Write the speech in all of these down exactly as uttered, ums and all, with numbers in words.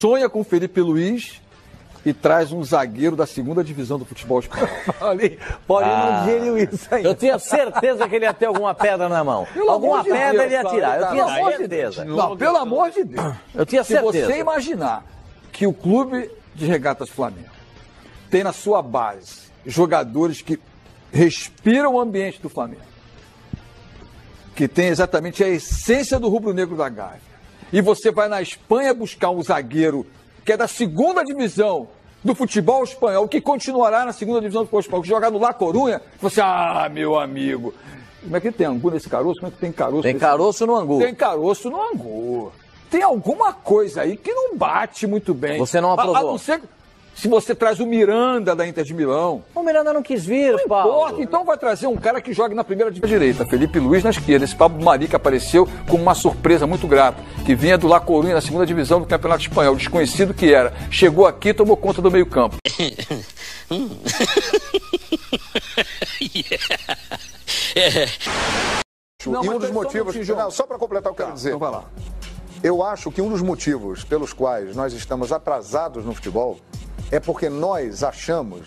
sonha com Felipe Luiz e traz um zagueiro da segunda divisão do futebol espanhol. Paulinho, Paulinho ah, não digeriu isso aí. Eu tinha certeza que ele ia ter alguma pedra na mão. Pelo alguma de pedra Deus, ele ia tirar. Eu tinha certeza. De não, pelo amor de Deus. Eu tinha Se certeza. Se você imaginar que o clube de regatas Flamengo tem na sua base jogadores que respiram o ambiente do Flamengo, que tem exatamente a essência do rubro-negro da Gávea, e você vai na Espanha buscar um zagueiro que é da segunda divisão do futebol espanhol, que continuará na segunda divisão do futebol espanhol, que jogar no La Coruña, você, ah, meu amigo, como é que tem angu nesse caroço? Como é que tem caroço? Tem caroço no angu. Tem caroço no angu. Tem alguma coisa aí que não bate muito bem. Você não aprovou. A, a não ser... Se você traz o Miranda da Inter de Milão... O Miranda não quis vir, não Paulo. Importa, então vai trazer um cara que jogue na primeira direita. Felipe Luiz na esquerda. Esse Pablo Marí que apareceu com uma surpresa muito grata, que vinha do La Coruña, na segunda divisão do Campeonato Espanhol. Desconhecido que era. Chegou aqui e tomou conta do meio campo. yeah. Não, e um dos motivos... Um não, só para completar o que eu quero dizer. Então vai lá. Eu acho que um dos motivos pelos quais nós estamos atrasados no futebol... É porque nós achamos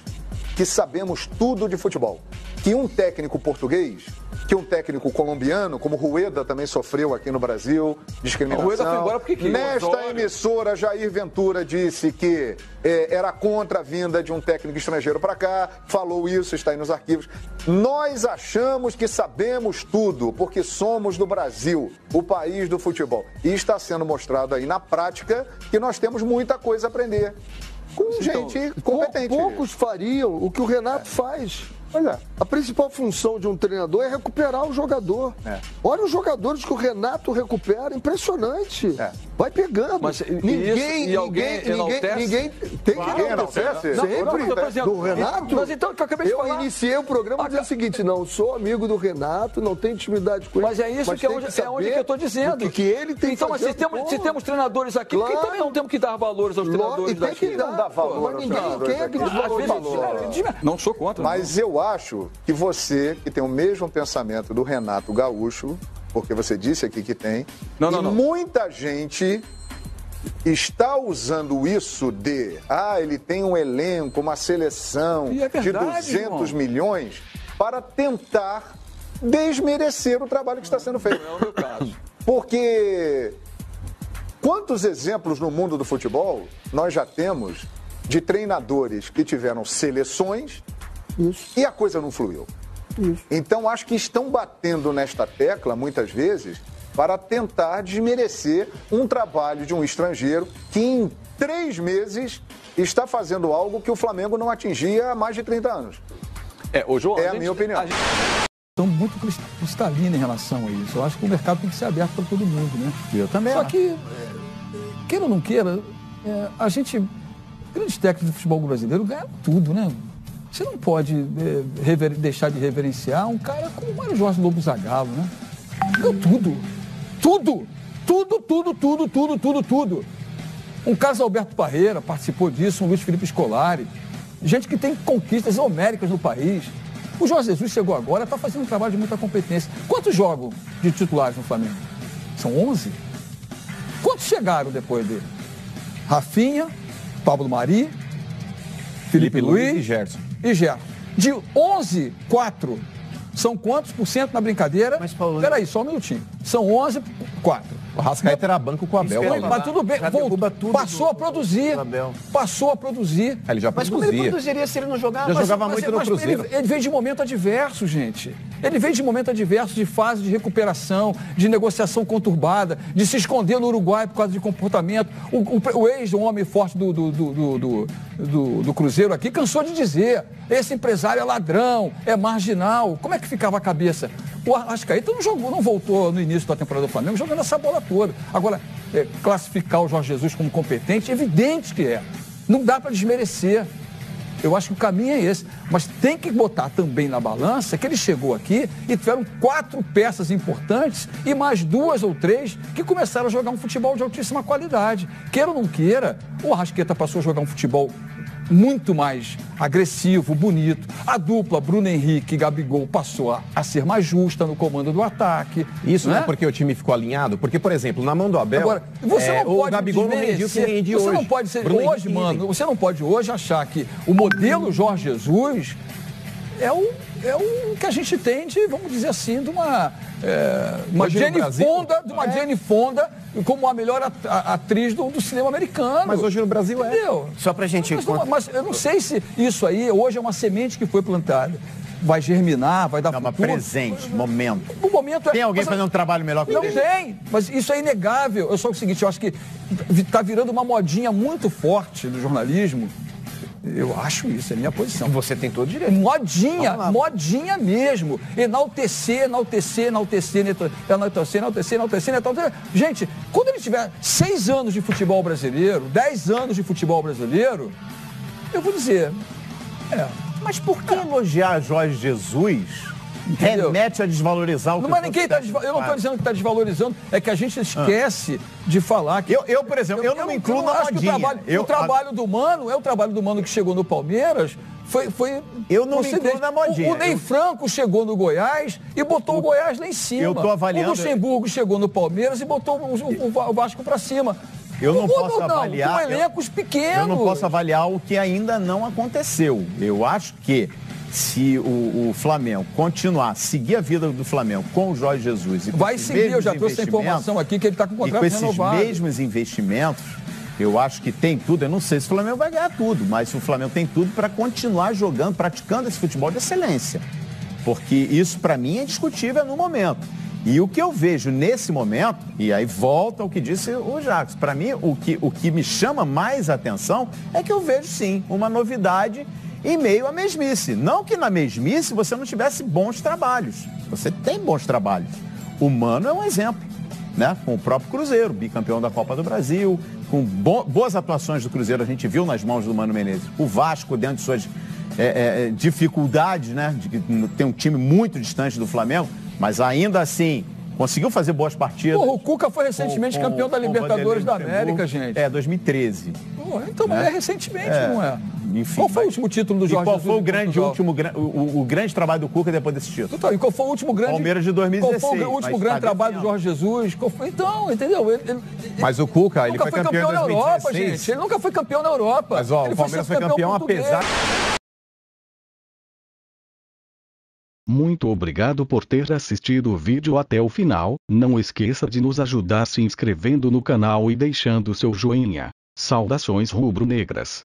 que sabemos tudo de futebol. Que um técnico português, que um técnico colombiano, como Rueda também sofreu aqui no Brasil, discriminação. Rueda foi embora porque queria. Nesta emissora, Jair Ventura disse que é, era contra a vinda de um técnico estrangeiro para cá, falou isso, está aí nos arquivos. Nós achamos que sabemos tudo, porque somos do Brasil, o país do futebol. E está sendo mostrado aí na prática que nós temos muita coisa a aprender. Com gente então, competente. Poucos fariam o que o Renato é. faz. Olha, a principal função de um treinador é recuperar o jogador. É. Olha os jogadores que o Renato recupera, impressionante. É. Vai pegando. Mas, ninguém, isso, ninguém, ninguém, ninguém tem claro, que enaltece. Sempre. Não, não, do Renato. Mas então, que eu acabei de eu falar. iniciei o programa dizendo o seguinte, não, sou amigo do Renato, não tenho intimidade com ele. Mas é isso mas que é onde, que é onde que eu estou dizendo. Que, que ele tem então, que mas se temos, se temos treinadores aqui, claro. Por que também não temos que dar valores aos treinadores daqui? Tem que dar, não dá valor aos treinadores. Não sou contra. Mas eu acho que você, que tem o mesmo pensamento do Renato Gaúcho, porque você disse aqui que tem, não, não, e não. muita gente está usando isso de, ah, ele tem um elenco, uma seleção é verdade, de duzentos milhões, para tentar desmerecer o trabalho que está sendo feito. Não é o meu caso. Porque quantos exemplos no mundo do futebol nós já temos de treinadores que tiveram seleções... Isso. E a coisa não fluiu. Isso. Então, acho que estão batendo nesta tecla, muitas vezes, para tentar desmerecer um trabalho de um estrangeiro que, em três meses, está fazendo algo que o Flamengo não atingia há mais de trinta anos. É, ô, João, é a, a gente, minha opinião. A gente... Estão muito cristalinos em relação a isso. Eu acho que o mercado tem que ser aberto para todo mundo, né? Eu também. Só que, queira ou não queira, é, a gente, grandes técnicos do futebol brasileiro ganham tudo, né? Você não pode é, rever, deixar de reverenciar um cara como o Mário Jorge Lobo Zagalo, né? Ganhou tudo. Tudo. Tudo, tudo, tudo, tudo, tudo, tudo. Um Carlos Alberto Parreira participou disso, um Luiz Felipe Scolari. Gente que tem conquistas homéricas no país. O Jorge Jesus chegou agora, está fazendo um trabalho de muita competência. Quantos jogam de titulares no Flamengo? São onze? Quantos chegaram depois dele? Rafinha, Pablo Marí, Felipe, Felipe Luiz e Gerson. E Gerson. De onze, quatro. São quantos por cento na brincadeira? Mas, Paulo... Peraí, só um minutinho. São onze, quatro. O Rascaeta era banco com o Abel. Não, mas tudo bem. Tudo passou do... a produzir. Abel. Passou a produzir. Ele já mas produzia. Como ele produziria se ele não jogava? Já mas, jogava mas, muito mas, no Cruzeiro. Ele, ele vem de momento adverso, gente. Ele vem de momento adverso, de fase de recuperação, de negociação conturbada, de se esconder no Uruguai por causa de comportamento. O, o, o ex-homem forte do, do, do, do, do, do, do Cruzeiro aqui cansou de dizer. Esse empresário é ladrão, é marginal. Como é que ficava a cabeça? O Rascaeta não jogou, não voltou no início da temporada do Flamengo jogando essa bola toda. Agora, é, classificar o Jorge Jesus como competente, evidente que é. Não dá para desmerecer. Eu acho que o caminho é esse. Mas tem que botar também na balança que ele chegou aqui e tiveram quatro peças importantes e mais duas ou três que começaram a jogar um futebol de altíssima qualidade. Queira ou não queira, o Rascaeta passou a jogar um futebol muito mais agressivo, bonito. A dupla Bruno Henrique e Gabigol passou a, a ser mais justa no comando do ataque. Isso não é porque o time ficou alinhado? Porque, por exemplo, na mão do Abel, Agora, você é, não pode o Gabigol não rendiu que rendia hoje. Você não pode ser, Bruno hoje, mano, você não pode hoje achar que o modelo Jorge Jesus é o, é o que a gente tem de, vamos dizer assim, de uma, é, uma Jenny Fonda, de uma é. Jenny Fonda como a melhor at atriz do, do cinema americano. Mas hoje no Brasil Entendeu? é. Só pra gente... Mas, mas, mas eu não sei se isso aí, hoje é uma semente que foi plantada. Vai germinar, vai dar... Não, mas presente, momento. O momento é... Tem alguém mas, fazendo um trabalho melhor que o Não dele? tem, mas isso é inegável. Eu só o seguinte, eu acho que tá virando uma modinha muito forte do jornalismo. Eu acho isso, é minha posição. Você tem todo direito. Modinha, modinha mesmo. Enaltecer, enaltecer, enaltecer, enaltecer, enaltecer, enaltecer, enaltecer. Gente, quando ele tiver seis anos de futebol brasileiro, dez anos de futebol brasileiro, eu vou dizer... É. Mas por que elogiar Jorge Jesus... Entendeu? Remete a desvalorizar o que... Mas ninguém tá desval... Eu não estou dizendo que está desvalorizando, é que a gente esquece ah. de falar que... Eu, eu, por exemplo, eu, eu não me incluo na modinha. O trabalho, eu... o trabalho do Mano, é o trabalho do Mano que chegou no Palmeiras, foi... foi eu não me incluo na modinha. O, o Ney eu... Franco chegou no Goiás e botou o, o Goiás lá em cima. Eu estou avaliando... O Luxemburgo chegou no Palmeiras e botou o, o, o Vasco para cima. Eu não, não posso não, avaliar... Com elencos pequenos. Eu não posso avaliar o que ainda não aconteceu. Eu acho que... Se o, o Flamengo continuar, seguir a vida do Flamengo com o Jorge Jesus... E vai seguir, eu já trouxe a informação aqui que ele está com o contrato renovado. E com esses mesmos investimentos, eu acho que tem tudo. Eu não sei se o Flamengo vai ganhar tudo, mas o Flamengo tem tudo para continuar jogando, praticando esse futebol de excelência. Porque isso, para mim, é indiscutível no momento. E o que eu vejo nesse momento, e aí volta ao que disse o Jacques, para mim, o que, o que me chama mais atenção é que eu vejo, sim, uma novidade... Em meio à mesmice. Não que na mesmice você não tivesse bons trabalhos. Você tem bons trabalhos. O Mano é um exemplo, né? Com o próprio Cruzeiro, bicampeão da Copa do Brasil, com bo boas atuações do Cruzeiro, a gente viu nas mãos do Mano Menezes. O Vasco, dentro de suas é, é, dificuldades, né? De que tem um time muito distante do Flamengo, mas ainda assim... Conseguiu fazer boas partidas. Porra, o Cuca foi recentemente com, campeão com, da Libertadores da América, gente. É, dois mil e treze. Porra, então, né? É recentemente, é, não é? Enfim, qual foi mas... o último título do Jorge Jesus? E qual Jesus foi o grande, último, o, o, o grande trabalho do Cuca depois desse título? Então, e qual foi o último grande... Palmeiras de dois mil e dezesseis. Qual foi o último grande tá trabalho do Jorge Jesus? Qual foi... Então, entendeu? Ele, ele, mas o Cuca, ele, ele foi campeão, campeão na Europa, gente. Ele nunca foi campeão na Europa. Mas, ó, ele o Palmeiras foi campeão, campeão apesar... Muito obrigado por ter assistido o vídeo até o final, não esqueça de nos ajudar se inscrevendo no canal e deixando seu joinha. Saudações rubro-negras.